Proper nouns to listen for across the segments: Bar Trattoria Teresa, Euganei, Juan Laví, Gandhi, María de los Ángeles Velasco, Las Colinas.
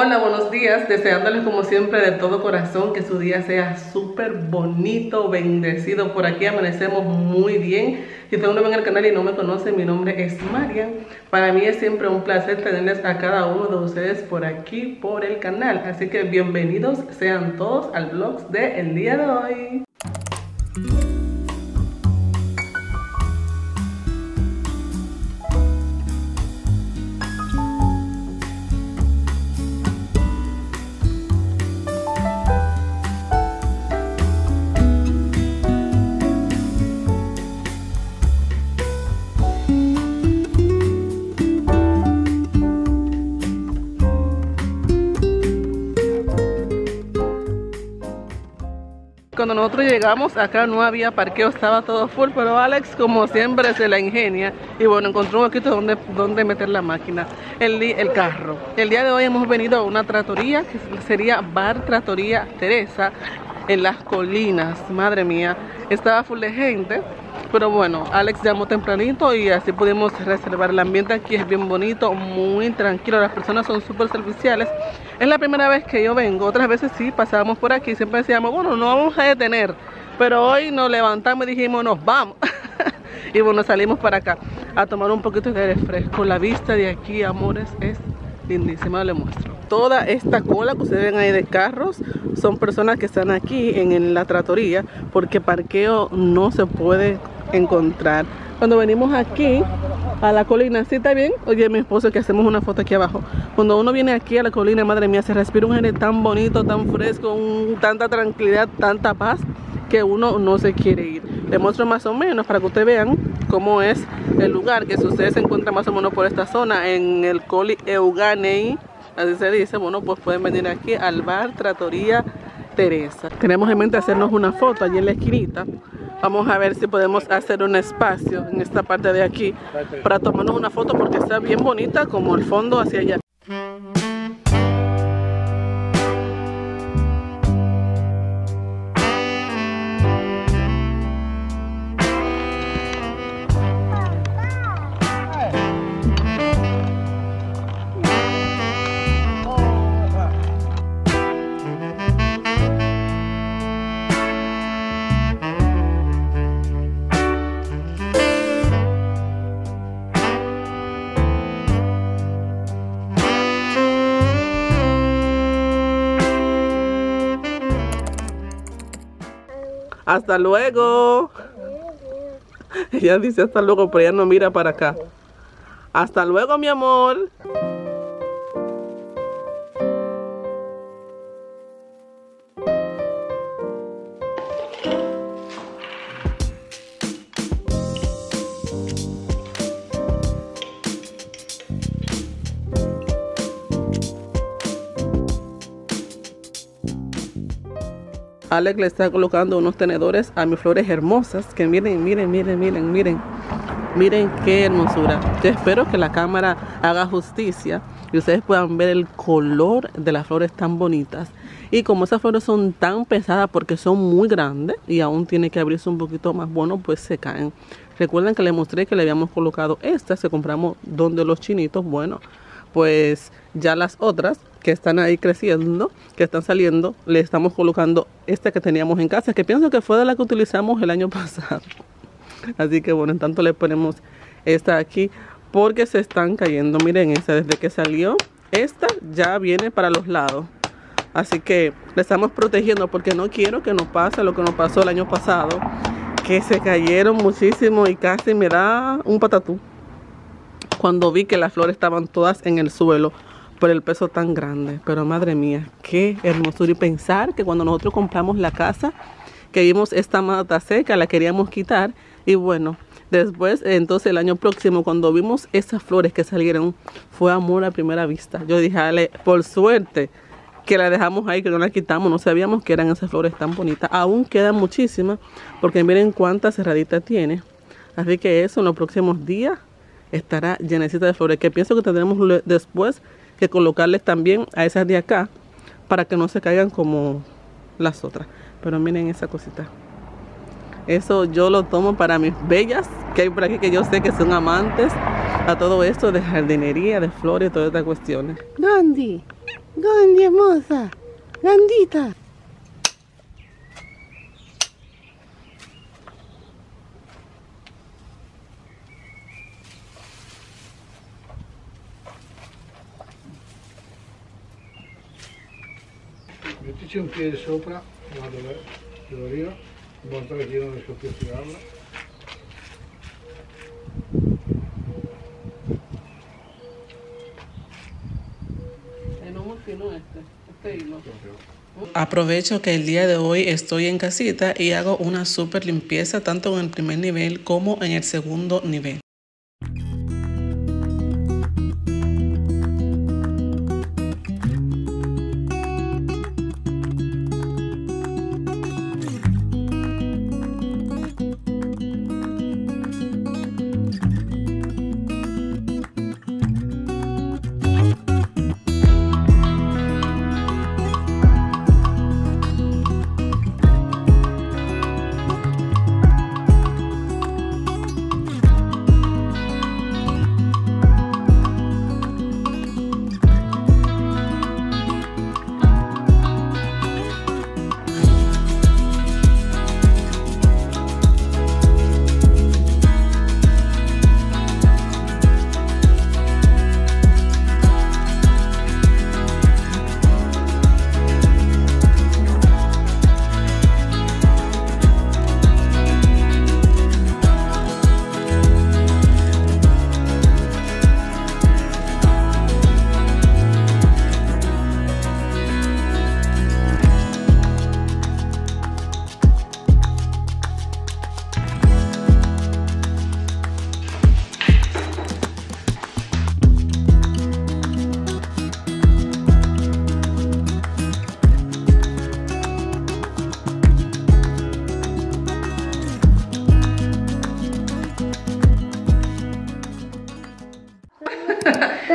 Hola, buenos días, deseándoles como siempre de todo corazón que su día sea súper bonito, bendecido. Por aquí amanecemos muy bien. Si usted es nuevo en el canal y no me conoce, mi nombre es Marian. Para mí es siempre un placer tenerles a cada uno de ustedes por aquí, por el canal. Así que bienvenidos sean todos al vlog del día de hoy. Cuando nosotros llegamos acá no había parqueo, estaba todo full, pero Alex como siempre se la ingenia y bueno, encontró un poquito donde meter la máquina, el carro. El día de hoy hemos venido a una trattoria que sería Bar Trattoria Teresa en Las Colinas. Madre mía, estaba full de gente, pero bueno, Alex llamó tempranito y así pudimos reservar. El ambiente aquí es bien bonito, muy tranquilo, las personas son súper serviciales. Es la primera vez que yo vengo, otras veces sí pasábamos por aquí, siempre decíamos, bueno, no vamos a detener, pero hoy nos levantamos y dijimos, nos vamos. Y bueno, salimos para acá a tomar un poquito de aire fresco. La vista de aquí, amores, es lindísima, les muestro. Toda esta cola que ustedes ven ahí de carros son personas que están aquí en la trattoria porque parqueo no se puede encontrar. Cuando venimos aquí a la colina, ¿sí está bien? Oye, mi esposo, que hacemos una foto aquí abajo. Cuando uno viene aquí a la colina, madre mía, se respira un aire tan bonito, tan fresco, tanta tranquilidad, tanta paz, que uno no se quiere ir. Les muestro más o menos para que ustedes vean cómo es el lugar, que si ustedes se encuentran más o menos por esta zona, en el coli Euganei, así se dice, bueno, pues pueden venir aquí al Bar Trattoria Teresa. Tenemos en mente hacernos una foto allí en la esquinita. Vamos a ver si podemos hacer un espacio en esta parte de aquí para tomarnos una foto porque está bien bonita como el fondo hacia allá. Hasta luego. Ella dice hasta luego, pero ella no mira para acá. Hasta luego, mi amor. Alex le está colocando unos tenedores a mis flores hermosas, que miren, miren, miren, miren, miren, miren qué hermosura. Yo espero que la cámara haga justicia y ustedes puedan ver el color de las flores tan bonitas. Y como esas flores son tan pesadas porque son muy grandes y aún tiene que abrirse un poquito más, bueno, pues se caen. Recuerden que les mostré que le habíamos colocado estas que compramos donde los chinitos, bueno, pues ya las otras que están ahí creciendo, que están saliendo, le estamos colocando esta que teníamos en casa, que pienso que fue de la que utilizamos el año pasado. Así que bueno, en tanto le ponemos esta aquí porque se están cayendo. Miren esa, desde que salió, esta ya viene para los lados. Así que le estamos protegiendo porque no quiero que nos pase lo que nos pasó el año pasado, que se cayeron muchísimo y casi me da un patatú cuando vi que las flores estaban todas en el suelo por el peso tan grande. Pero madre mía, qué hermosura. Y pensar que cuando nosotros compramos la casa, que vimos esta mata seca, la queríamos quitar. Y bueno, después, entonces el año próximo, cuando vimos esas flores que salieron, fue amor a primera vista. Yo dije, Ale, por suerte que la dejamos ahí, que no la quitamos. No sabíamos que eran esas flores tan bonitas. Aún quedan muchísimas, porque miren cuántas cerraditas tiene. Así que eso en los próximos días estará llenecita de flores, que pienso que tendremos después que colocarles también a esas de acá para que no se caigan como las otras. Pero miren esa cosita, eso yo lo tomo para mis bellas que hay por aquí, que yo sé que son amantes a todo esto de jardinería, de flores y todas estas cuestiones. Gandhi, Gandhi hermosa, Gandita. Mettici un piede sopra, vado dove arrivo, in modo che io non riesco più a tirarla. Aprovecho que el día de hoy estoy en casita y hago una super limpieza tanto en el primer nivel como en el segundo nivel.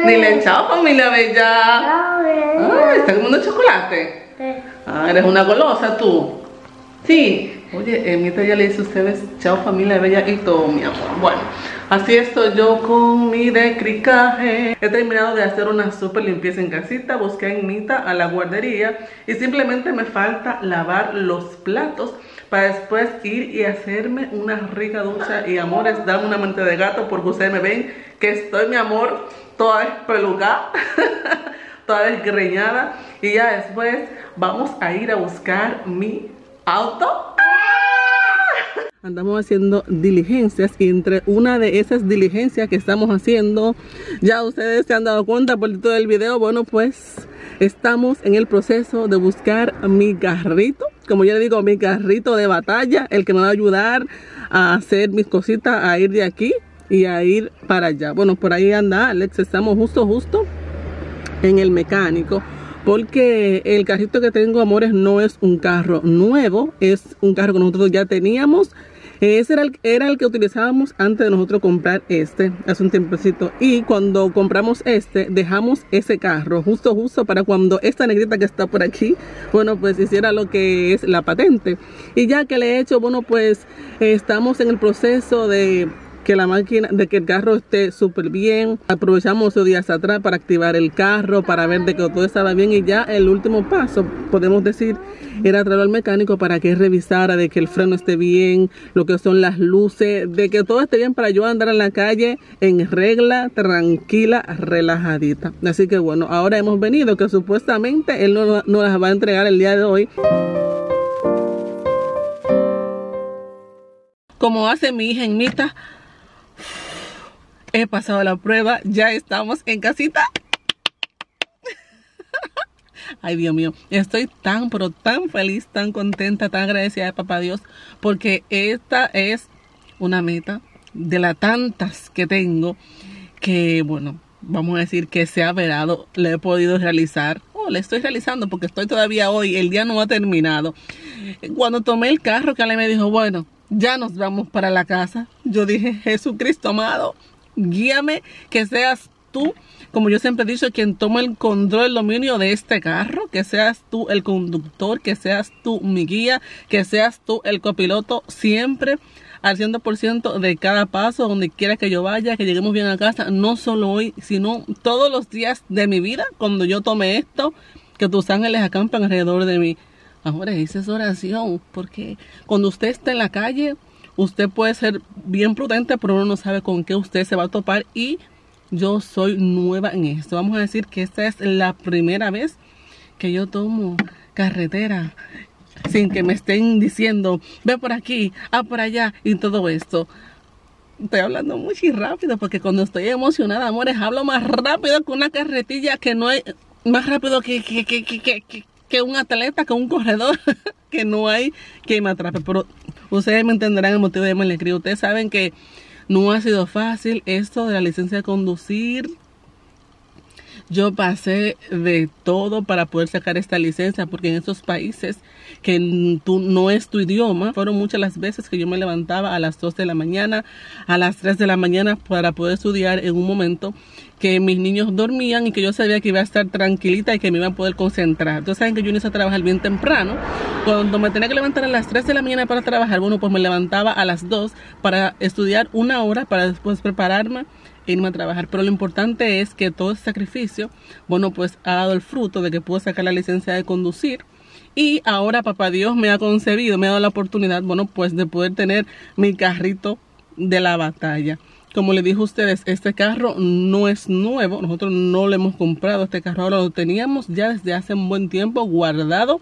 Dile chao, familia bella. Chao, bella. Ah, ¿estás comiendo chocolate? Sí. Ah, eres una golosa tú. Sí. Oye, mientras ya le dice a ustedes chao, familia bella y todo, mi amor. Bueno, así estoy yo con mi decricaje. He terminado de hacer una super limpieza en casita. Busqué a Mita a la guardería y simplemente me falta lavar los platos para después ir y hacerme una rica ducha. Y amores, dame una manita de gato porque ustedes me ven que estoy, mi amor, toda despelucada, toda desgreñada. Y ya después vamos a ir a buscar mi auto. ¡Ah! Andamos haciendo diligencias y entre una de esas diligencias que estamos haciendo, ya ustedes se han dado cuenta por todo el video, bueno, pues estamos en el proceso de buscar mi carrito. Como yo le digo, mi carrito de batalla, el que me va a ayudar a hacer mis cositas, a ir de aquí y a ir para allá. Bueno, por ahí anda Alex, estamos justo en el mecánico. Porque el carrito que tengo, amores, no es un carro nuevo, es un carro que nosotros ya teníamos. Ese era el que utilizábamos antes de nosotros comprar este, hace un tiempecito. Y cuando compramos este, dejamos ese carro justo para cuando esta negrita que está por aquí, bueno, pues hiciera lo que es la patente. Y ya que le he hecho, bueno, pues estamos en el proceso de que la máquina, de que el carro esté súper bien. Aprovechamos los días atrás para activar el carro, para ver de que todo estaba bien. Y ya el último paso, podemos decir, era traerlo al mecánico para que revisara de que el freno esté bien, lo que son las luces, de que todo esté bien para yo andar en la calle en regla, tranquila, relajadita. Así que bueno, ahora hemos venido que supuestamente él no las va a entregar el día de hoy. Como hace mi hija en Mita, he pasado la prueba, ya estamos en casita. Ay, Dios mío, estoy tan, pero tan feliz, tan contenta, tan agradecida de papá Dios, porque esta es una meta de las tantas que tengo, que bueno, vamos a decir que se ha velado, la he podido realizar. La estoy realizando porque estoy todavía hoy, el día no ha terminado. Cuando tomé el carro, que Ale me dijo, bueno, ya nos vamos para la casa, yo dije, Jesucristo amado, guíame, que seas tú, como yo siempre he dicho, quien toma el control, el dominio de este carro, que seas tú el conductor, que seas tú mi guía, que seas tú el copiloto, siempre al 100% de cada paso, donde quiera que yo vaya, que lleguemos bien a casa, no solo hoy, sino todos los días de mi vida, cuando yo tome esto, que tus ángeles acampan alrededor de mí. Ahora, esa es oración, porque cuando usted está en la calle, usted puede ser bien prudente, pero uno no sabe con qué usted se va a topar, y yo soy nueva en esto. Vamos a decir que esta es la primera vez que yo tomo carretera sin que me estén diciendo, ve por aquí, ah, por allá, y todo esto. Estoy hablando muy rápido, porque cuando estoy emocionada, amores, hablo más rápido que una carretilla, que no hay, más rápido que un atleta, que un corredor, que no hay que me atrape. Pero ustedes me entenderán el motivo de mi alegría. Ustedes saben que no ha sido fácil esto de la licencia de conducir. Yo pasé de todo para poder sacar esta licencia, porque en esos países que tú no es tu idioma, fueron muchas las veces que yo me levantaba a las 2 de la mañana, a las 3 de la mañana para poder estudiar en un momento que mis niños dormían y que yo sabía que iba a estar tranquilita y que me iba a poder concentrar. Entonces, saben que yo empecé a trabajar bien temprano. Cuando me tenía que levantar a las 3 de la mañana para trabajar, bueno, pues me levantaba a las 2 para estudiar una hora, para después prepararme e irme a trabajar. Pero lo importante es que todo ese sacrificio, bueno, pues ha dado el fruto de que pude sacar la licencia de conducir. Y ahora papá Dios me ha concedido, me ha dado la oportunidad, bueno, pues de poder tener mi carrito de la batalla. Como les dije a ustedes, este carro no es nuevo, nosotros no lo hemos comprado, este carro ahora lo teníamos ya desde hace un buen tiempo guardado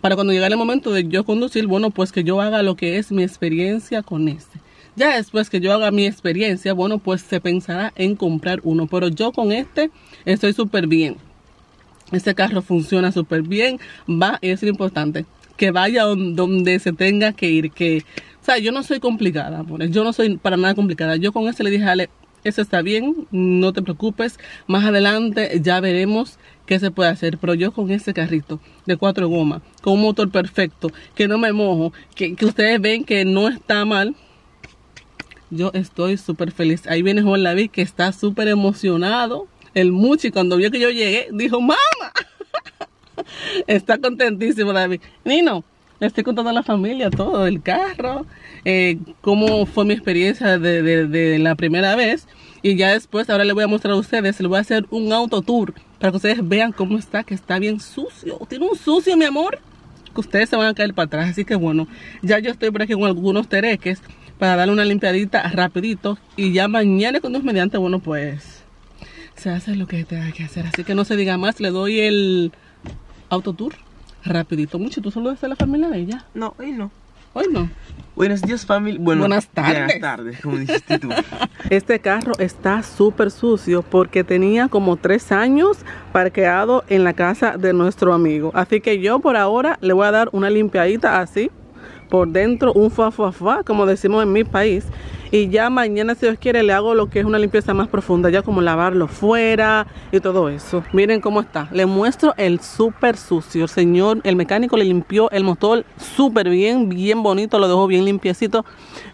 para cuando llegara el momento de yo conducir, bueno, pues que yo haga lo que es mi experiencia con este. Ya después que yo haga mi experiencia, bueno, pues se pensará en comprar uno, pero yo con este estoy súper bien. Este carro funciona súper bien, va, y es importante que vaya donde se tenga que ir, que, o sea, yo no soy complicada, amores, yo no soy para nada complicada. Yo con este le dije, Ale, eso está bien, no te preocupes, más adelante ya veremos qué se puede hacer. Pero yo con este carrito de 4 gomas, con un motor perfecto, que no me mojo, que ustedes ven que no está mal, yo estoy súper feliz. Ahí viene Juan Laví, que está súper emocionado. El Muchi, cuando vio que yo llegué, dijo, ¡mamá! Está contentísimo, David. Nino, le estoy contando a la familia todo, el carro, cómo fue mi experiencia de la primera vez. Y ya después, ahora les voy a mostrar a ustedes, les voy a hacer un auto tour para que ustedes vean cómo está, que está bien sucio. Tiene un sucio, mi amor, que ustedes se van a caer para atrás. Así que bueno, ya yo estoy por aquí con algunos tereques para darle una limpiadita rapidito. Y ya mañana, con Dios mediante, bueno, pues se hace lo que tenga que hacer. Así que no se diga más, le doy el autotour rapidito. Mucho, ¿tú saludas a la familia de ella? No, hoy no. Hoy no. Buenos días, familia. Bueno, buenas tardes. Buenas tardes, como dijiste tú. Este carro está súper sucio porque tenía como 3 años parqueado en la casa de nuestro amigo. Así que yo por ahora le voy a dar una limpiadita así por dentro, un fa fa fa, como decimos en mi país. Y ya mañana, si Dios quiere, le hago lo que es una limpieza más profunda, ya como lavarlo fuera y todo eso. Miren cómo está. Le muestro el súper sucio. El señor, el mecánico, le limpió el motor súper bien, bien bonito. Lo dejó bien limpiecito.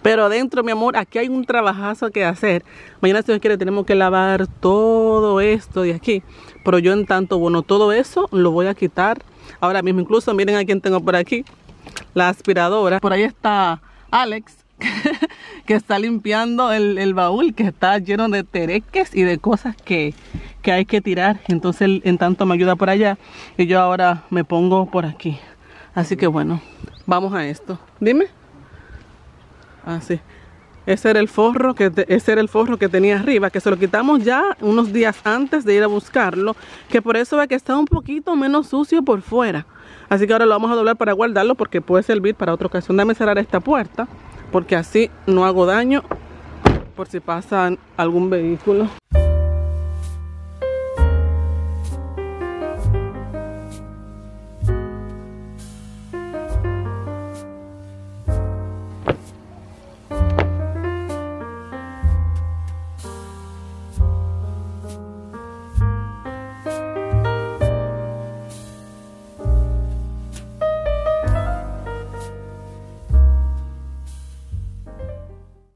Pero adentro, mi amor, aquí hay un trabajazo que hacer. Mañana, si Dios quiere, tenemos que lavar todo esto de aquí. Pero yo en tanto, bueno, todo eso lo voy a quitar ahora mismo. Incluso miren a quién tengo por aquí. La aspiradora. Por ahí está Alex, que está limpiando el baúl, que está lleno de tereques y de cosas que hay que tirar. Entonces él en tanto me ayuda por allá y yo ahora me pongo por aquí. Así que bueno, vamos a esto. Dime. Así. Ese era el forro que tenía arriba, que se lo quitamos ya unos días antes de ir a buscarlo, que por eso ve que está un poquito menos sucio por fuera. Así que ahora lo vamos a doblar para guardarlo, porque puede servir para otra ocasión. Déjame cerrar esta puerta, porque así no hago daño por si pasa algún vehículo.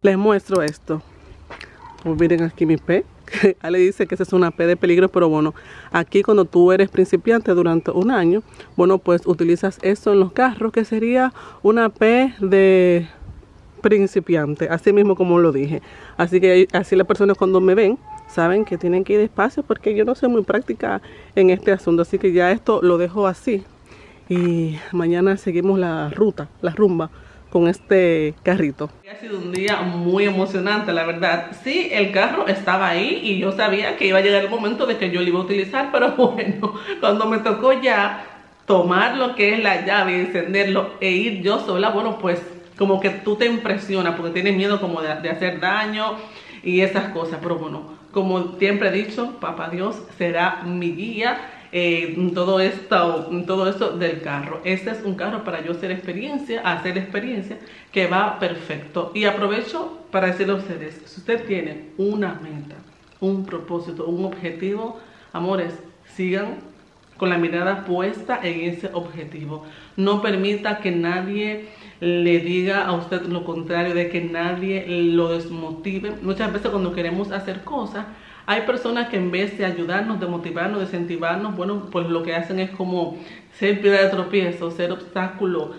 Les muestro esto. Pues miren aquí mi P. Ale dice que esa es una P de peligro, pero bueno, aquí cuando tú eres principiante durante 1 año, bueno, pues utilizas esto en los carros, que sería una P de principiante, así mismo como lo dije. Así que así las personas cuando me ven saben que tienen que ir despacio porque yo no soy muy práctica en este asunto. Así que ya esto lo dejo así y mañana seguimos la ruta, la rumba con este carrito. Ha sido un día muy emocionante, la verdad. Sí, el carro estaba ahí y yo sabía que iba a llegar el momento de que yo lo iba a utilizar, pero bueno, cuando me tocó ya tomar lo que es la llave y encenderlo e ir yo sola, bueno, pues como que tú te impresionas porque tienes miedo como de hacer daño y esas cosas, pero bueno, como siempre he dicho, Papá Dios será mi guía. Todo esto del carro. Este es un carro para yo hacer experiencia que va perfecto. Y aprovecho para decirle a ustedes, si usted tiene una meta, un propósito, un objetivo, amores, sigan con la mirada puesta en ese objetivo. No permita que nadie le diga a usted lo contrario, de que nadie lo desmotive. Muchas veces cuando queremos hacer cosas, hay personas que en vez de ayudarnos, de motivarnos, de incentivarnos, bueno, pues lo que hacen es como ser piedra de tropiezo, ser obstáculo,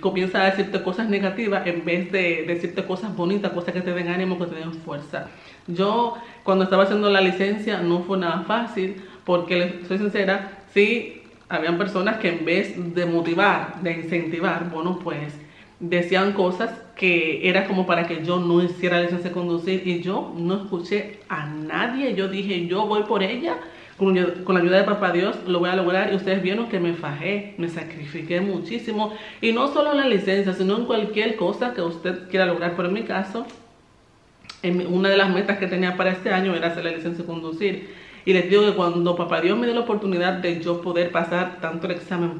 comienza a decirte cosas negativas en vez de decirte cosas bonitas, cosas que te den ánimo, que te den fuerza. Yo cuando estaba haciendo la licencia no fue nada fácil porque, les soy sincera, sí, habían personas que en vez de motivar, de incentivar, bueno, pues decían cosas que era como para que yo no hiciera licencia de conducir y yo no escuché a nadie. Yo dije, yo voy por ella, con la ayuda de Papá Dios lo voy a lograr y ustedes vieron que me fajé, me sacrifiqué muchísimo y no solo en la licencia, sino en cualquier cosa que usted quiera lograr. Pero en mi caso, una de las metas que tenía para este año era hacer la licencia de conducir. Y les digo que cuando Papá Dios me dio la oportunidad de yo poder pasar tanto el examen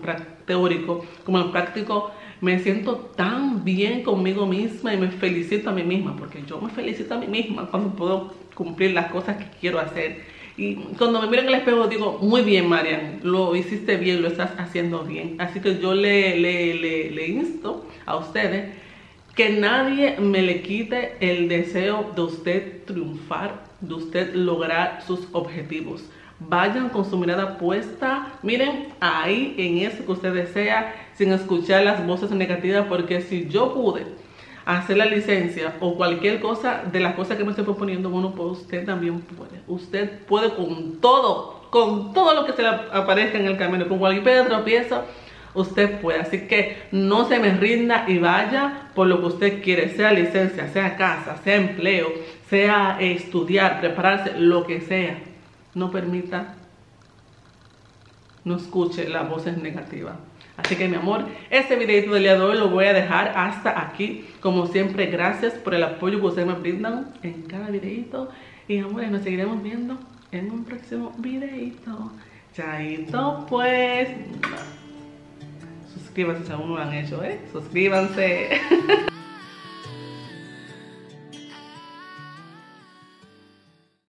teórico como el práctico, me siento tan bien conmigo misma y me felicito a mí misma, porque yo me felicito a mí misma cuando puedo cumplir las cosas que quiero hacer. Y cuando me miro en el espejo digo, muy bien, Marian, lo hiciste bien, lo estás haciendo bien. Así que yo le insto a ustedes que nadie me le quite el deseo de usted triunfar, de usted lograr sus objetivos. Vayan con su mirada puesta, miren ahí en eso que usted desea, sin escuchar las voces negativas, porque si yo pude hacer la licencia o cualquier cosa de las cosas que me estoy proponiendo, bueno, pues usted también puede. Usted puede con todo lo que se le aparezca en el camino, con cualquier piedra de tropiezo, usted puede. Así que no se me rinda y vaya por lo que usted quiere, sea licencia, sea casa, sea empleo, sea estudiar, prepararse, lo que sea. No permita, no escuche las voces negativas. Así que mi amor, este videito del día de hoy lo voy a dejar hasta aquí. Como siempre, gracias por el apoyo que ustedes me brindan en cada videito. Y amores, nos seguiremos viendo en un próximo videito. Chaito pues. Suscríbanse si aún no lo han hecho, ¿eh? Suscríbanse.